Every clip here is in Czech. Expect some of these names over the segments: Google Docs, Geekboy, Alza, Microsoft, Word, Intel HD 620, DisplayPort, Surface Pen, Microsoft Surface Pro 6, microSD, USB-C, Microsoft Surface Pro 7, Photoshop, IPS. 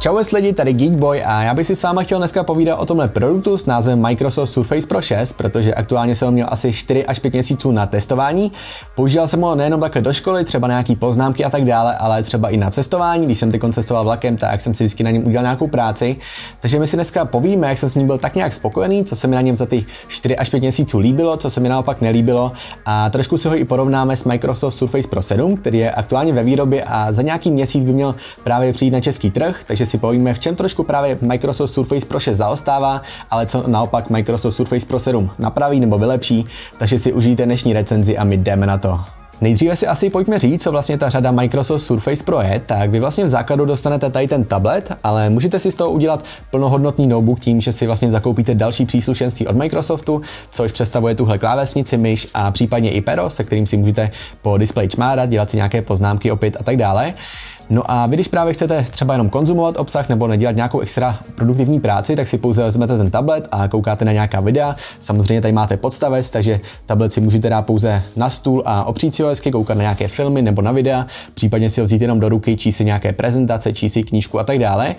Čau lidi, tady Geekboy a já bych si s váma chtěl dneska povídat o tomhle produktu s názvem Microsoft Surface Pro 6, protože aktuálně jsem ho měl asi 4 až 5 měsíců na testování. Používal jsem ho nejenom takhle do školy, třeba nějaký poznámky a tak dále, ale třeba i na cestování. Když jsem teď cestoval vlakem, tak jsem si vždycky na něm udělal nějakou práci. Takže my si dneska povíme, jak jsem s ním byl tak nějak spokojený, co se mi na něm za ty 4 až 5 měsíců líbilo, co se mi naopak nelíbilo. A trošku si ho i porovnáme s Microsoft Surface Pro 7, který je aktuálně ve výrobě a za nějaký měsíc by měl právě přijít na český trh, takže si povíme, v čem trošku právě Microsoft Surface Pro 6 zaostává, ale co naopak Microsoft Surface Pro 7 napraví nebo vylepší, takže si užijte dnešní recenzi a my jdeme na to. Nejdříve si asi pojďme říct, co vlastně ta řada Microsoft Surface Pro je, tak vy vlastně v základu dostanete tady ten tablet, ale můžete si z toho udělat plnohodnotný notebook tím, že si vlastně zakoupíte další příslušenství od Microsoftu, což představuje tuhle klávesnici, myš a případně i pero, se kterým si můžete po displeji čmárat, dělat si nějaké poznámky opět a tak dále. No a vy, když právě chcete třeba jenom konzumovat obsah nebo nedělat nějakou extra produktivní práci, tak si pouze vezmete ten tablet a koukáte na nějaká videa. Samozřejmě tady máte podstavec, takže tablet si můžete dát pouze na stůl a opřít si ho hezky, koukat na nějaké filmy nebo na videa, případně si ho vzít jenom do ruky, číst si nějaké prezentace, číst si knížku a tak dále.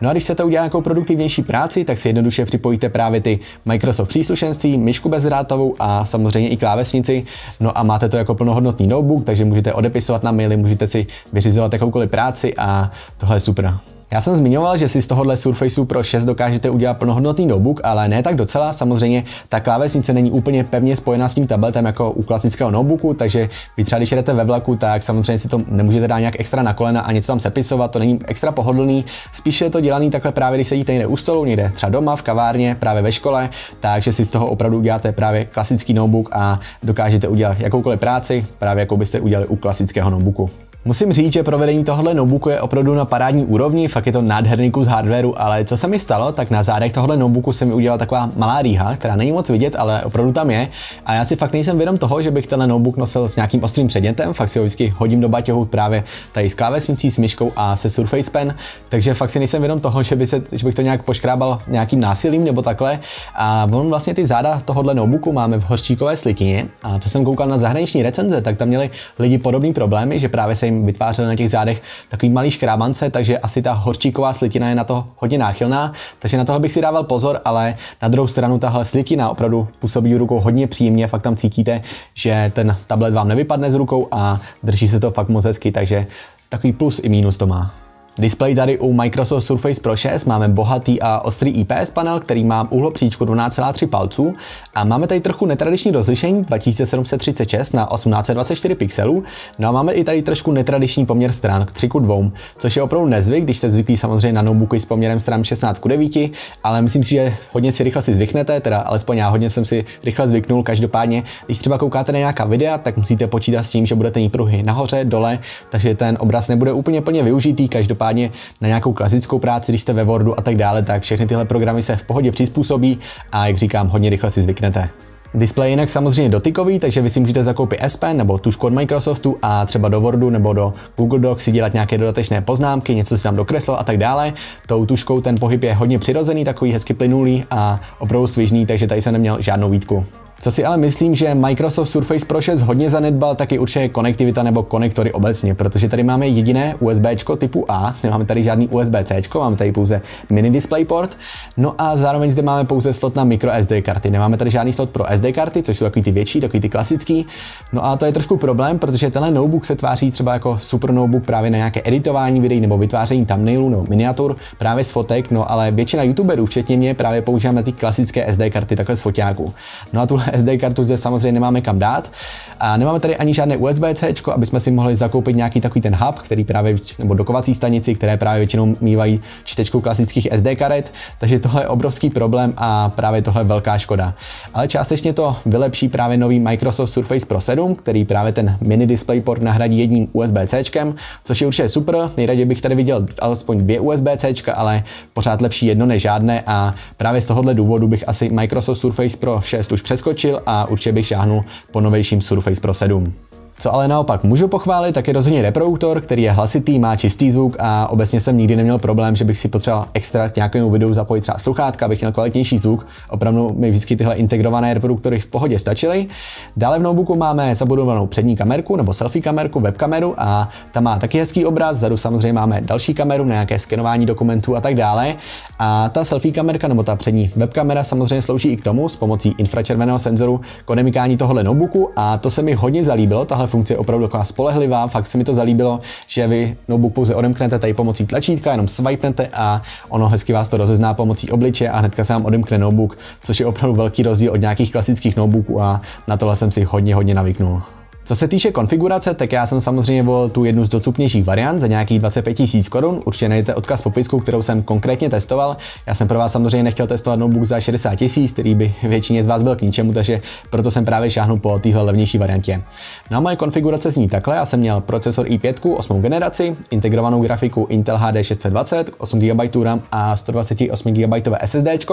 No a když chcete udělat nějakou produktivnější práci, tak si jednoduše připojíte právě ty Microsoft příslušenství, myšku bezdrátovou a samozřejmě i klávesnici. No a máte to jako plnohodnotný notebook, takže můžete odepisovat na maily, můžete si vyřizovat jakoukoliv práci a tohle je super. Já jsem zmiňoval, že si z tohohle Surface Pro 6 dokážete udělat plnohodnotný notebook, ale ne tak docela. Samozřejmě ta klávesnice není úplně pevně spojená s tím tabletem jako u klasického notebooku, takže vy třeba když jedete ve vlaku, tak samozřejmě si to nemůžete dát nějak extra na kolena a něco tam sepisovat, to není extra pohodlný. Spíše je to dělaný takhle právě, když sedíte někde u stolu, někde třeba doma, v kavárně, právě ve škole, takže si z toho opravdu uděláte právě klasický notebook a dokážete udělat jakoukoliv práci, právě jako byste udělali u klasického notebooku. Musím říct, že provedení tohohle notebooku je opravdu na parádní úrovni, fakt je to nádherný kus hardwareu, ale co se mi stalo, tak na zádech tohohle notebooku se mi udělala taková malá rýha, která není moc vidět, ale opravdu tam je. A já si fakt nejsem vědom toho, že bych tenhle notebook nosil s nějakým ostrým předmětem, fakt si ho vždycky hodím do baťohu právě tady s klávesnicí, s myškou a se Surface Pen, takže fakt si nejsem vědom toho, že bych to nějak poškrábal nějakým násilím nebo takhle. A on vlastně ty záda tohohle notebooku máme v hořčíkové slikině. A co jsem koukal na zahraniční recenze, tak tam měli lidi podobné problémy, že právě se vytvářely na těch zádech takový malý škrábance, takže asi ta horčíková slitina je na to hodně náchylná, takže na tohle bych si dával pozor, ale na druhou stranu tahle slitina opravdu působí rukou hodně příjemně, fakt tam cítíte, že ten tablet vám nevypadne z rukou a drží se to fakt moc hezky, takže takový plus i mínus to má. Displej tady u Microsoft Surface Pro 6 máme bohatý a ostrý IPS panel, který má úhlopříčku 12,3 palců a máme tady trochu netradiční rozlišení 2736 na 1824 pixelů, no a máme i tady trošku netradiční poměr stran k 3:2, což je opravdu nezvyk, když jste zvyklí samozřejmě na notebooky s poměrem stran 16:9, ale myslím si, že hodně si rychle si zvyknete, teda alespoň já hodně jsem si rychle zvyknul, každopádně, když třeba koukáte na nějaká videa, tak musíte počítat s tím, že budete mít pruhy nahoře, dole, takže ten obraz nebude úplně plně využitý, každopádně na nějakou klasickou práci, když jste ve Wordu a tak dále, tak všechny tyhle programy se v pohodě přizpůsobí a jak říkám, hodně rychle si zvyknete. Displej je jinak samozřejmě dotykový, takže vy si můžete zakoupit S Pen nebo tužku od Microsoftu a třeba do Wordu nebo do Google Docs si dělat nějaké dodatečné poznámky, něco si tam dokreslo a tak dále. Tou tužkou ten pohyb je hodně přirozený, takový hezky plynulý a opravdu svižný, takže tady jsem neměl žádnou výtku. Co si ale myslím, že Microsoft Surface Pro 6 hodně zanedbal, tak je určitě konektivita nebo konektory obecně, protože tady máme jediné USB-čko typu A, nemáme tady žádný USB-C, máme tady pouze mini DisplayPort, no a zároveň zde máme pouze slot na microSD karty, nemáme tady žádný slot pro SD karty, což jsou takový ty větší, takový ty klasický, no a to je trošku problém, protože tenhle notebook se tváří třeba jako super notebook právě na nějaké editování videí nebo vytváření thumbnailů nebo miniatur právě z fotek, no ale většina youtuberů, včetně mě, právě používáme ty klasické SD karty takhle z foťáku. No a SD kartu zde samozřejmě nemáme kam dát a nemáme tady ani žádné USB-C, aby jsme si mohli zakoupit nějaký takový ten hub, který právě, nebo dokovací stanici, které právě většinou mívají čtečku klasických SD karet, takže tohle je obrovský problém a právě tohle je velká škoda. Ale částečně to vylepší právě nový Microsoft Surface Pro 7, který právě ten mini DisplayPort nahradí jedním USB-C, což je určitě super, nejraději bych tady viděl alespoň 2 USB-C, ale pořád lepší jedno než žádné a právě z tohohle důvodu bych asi Microsoft Surface Pro 6 už přeskočil a určitě bych šáhnul po novějším Surface Pro 7. Co ale naopak můžu pochválit, tak je rozhodně reproduktor, který je hlasitý, má čistý zvuk a obecně jsem nikdy neměl problém, že bych si potřeboval extra k nějakému videu zapojit třeba sluchátka, abych měl kvalitnější zvuk. Opravdu mi vždycky tyhle integrované reproduktory v pohodě stačily. Dále v notebooku máme zabudovanou přední kamerku nebo selfie kamerku, webkameru a ta má taky hezký obraz. Zadu samozřejmě máme další kameru, nějaké skenování dokumentů a tak dále. A ta selfie kamerka nebo ta přední webkamera samozřejmě slouží i k tomu s pomocí infračerveného senzoru k odemykání tohohle notebooku a to se mi hodně zalíbilo. Tahle funkce je opravdu taková spolehlivá, fakt se mi to zalíbilo, že vy notebook pouze odemknete tady pomocí tlačítka, jenom swipenete a ono hezky vás to rozezná pomocí obliče a hnedka se vám odemkne notebook, což je opravdu velký rozdíl od nějakých klasických notebooků a na tohle jsem si hodně navyknul. Co se týče konfigurace, tak já jsem samozřejmě volil tu jednu z docupnějších variant za nějakých 25 000 korun. Určitě najdete odkaz v popisku, kterou jsem konkrétně testoval. Já jsem pro vás samozřejmě nechtěl testovat notebook za 60 000, který by většině z vás byl k ničemu, takže proto jsem právě šáhnul po téhle levnější variantě. No a moje konfigurace zní takhle. Já jsem měl procesor i5, 8. generaci, integrovanou grafiku Intel HD 620, 8 GB RAM a 128 GB SSD.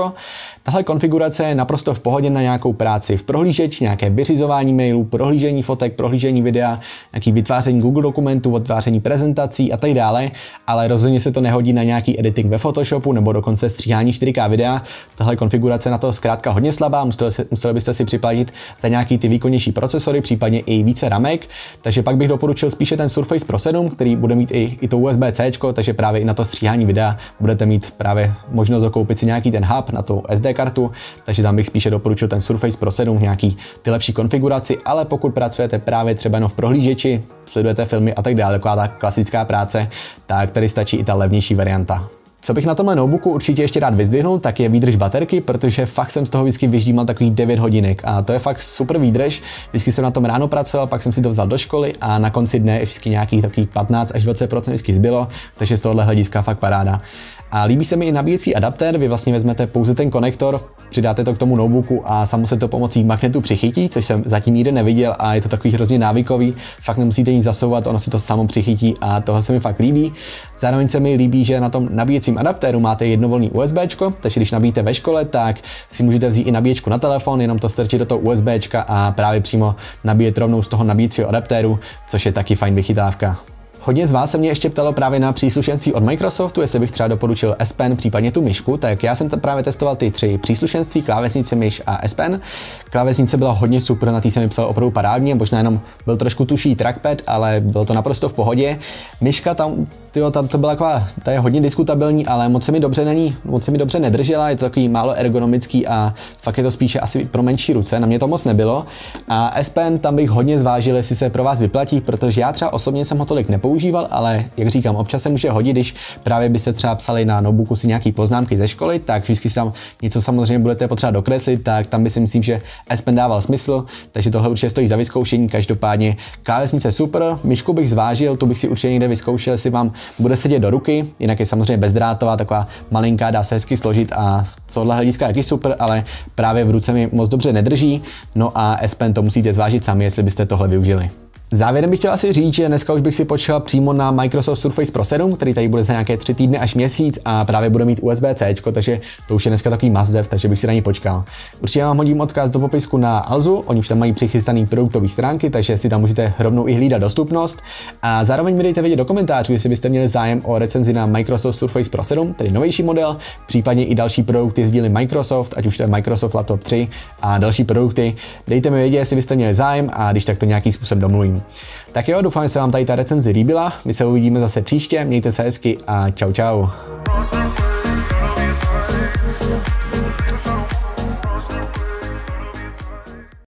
Tahle konfigurace je naprosto v pohodě na nějakou práci v prohlížeči, nějaké vyřizování mailů, prohlížení fotek, prohlížení videa, nějaký vytváření Google dokumentů, odtváření prezentací a tak dále, ale rozhodně se to nehodí na nějaký editing ve Photoshopu nebo dokonce stříhání 4K videa. Tahle konfigurace na to zkrátka hodně slabá, museli byste si připlatit za nějaký ty výkonnější procesory, případně i více ramek, takže pak bych doporučil spíše ten Surface Pro 7, který bude mít i to USB-C, takže právě i na to stříhání videa budete mít právě možnost dokoupit si nějaký ten hub na tu SD kartu, takže tam bych spíše doporučil ten Surface Pro 7 v nějaký ty lepší konfiguraci, ale pokud pracujete právě třeba jenom v prohlížeči, sledujete filmy a tak dále, taková ta klasická práce, tak tady stačí i ta levnější varianta. Co bych na tomhle notebooku určitě ještě rád vyzdvihnul, tak je výdrž baterky, protože fakt jsem z toho vždycky vyždímal takových 9 hodinek a to je fakt super výdrž. Vždycky jsem na tom ráno pracoval, pak jsem si to vzal do školy a na konci dne vždycky nějakých takových 15 až 20% vždycky zbylo, takže z tohohle hlediska fakt paráda. A líbí se mi i nabíjecí adaptér, vy vlastně vezmete pouze ten konektor, přidáte to k tomu notebooku a samo se to pomocí magnetu přichytí, což jsem zatím nikde neviděl a je to takový hrozně návykový, fakt nemusíte nic zasouvat, ono si to samo přichytí a tohle se mi fakt líbí. Zároveň se mi líbí, že na tom nabíjecím adaptéru máte jednovolný USB, takže když nabíjíte ve škole, tak si můžete vzít i nabíječku na telefon, jenom to strčit do toho USB a právě přímo nabíjet rovnou z toho nabíjecího adaptéru, což je taky fajn vychytávka. Hodně z vás se mě ještě ptalo právě na příslušenství od Microsoftu, jestli bych třeba doporučil S Pen, případně tu myšku, tak já jsem tam právě testoval ty tři příslušenství, klávesnice, myš a S Pen. Klávesnice byla hodně super, na té jsem mi psal opravdu parádně, možná jenom byl trošku tuší trackpad, ale bylo to naprosto v pohodě. Myška tam to byla taková, ta je hodně diskutabilní, ale moc se mi dobře nedržela, je to takový málo ergonomický a fakt je to spíše asi pro menší ruce, na mě to moc nebylo. A S Pen tam bych hodně zvážil, jestli se pro vás vyplatí, protože já třeba osobně jsem ho tolik nepoužíval, ale jak říkám, občas se může hodit, když právě byste třeba psali na notebooku si nějaký poznámky ze školy, tak vždycky tam něco samozřejmě budete potřeba dokreslit, tak tam by si myslím, že S Pen dával smysl, takže tohle určitě stojí za vyzkoušení. Každopádně klávesnice super, myšku bych zvážil, tu bych si určitě někde vyzkoušel, jestli vám bude sedět do ruky, jinak je samozřejmě bezdrátová, taková malinká, dá se hezky složit a z tohohle hlediska taky super, ale právě v ruce mi moc dobře nedrží, no a S Pen to musíte zvážit sami, jestli byste tohle využili. Závěrem bych chtěla si říct, že dneska už bych si počkal přímo na Microsoft Surface Pro 7, který tady bude za nějaké 3 týdny až měsíc a právě bude mít USB-C, takže to už je dneska takový must have, takže bych si na něj počkal. Určitě vám hodím odkaz do popisku na Alzu, oni už tam mají přichystaný produktové stránky, takže si tam můžete rovnou i hlídat dostupnost. A zároveň mi dejte vědět do komentářů, jestli byste měli zájem o recenzi na Microsoft Surface Pro 7, tedy novější model, případně i další produkty z díly Microsoft, ať už to je Microsoft Laptop 3 a další produkty. Dejte mi vědět, jestli byste měli zájem a když tak to nějaký způsob domluvím. Tak jo, doufám, že se vám tady ta recenze líbila, my se uvidíme zase příště, mějte se hezky a čau.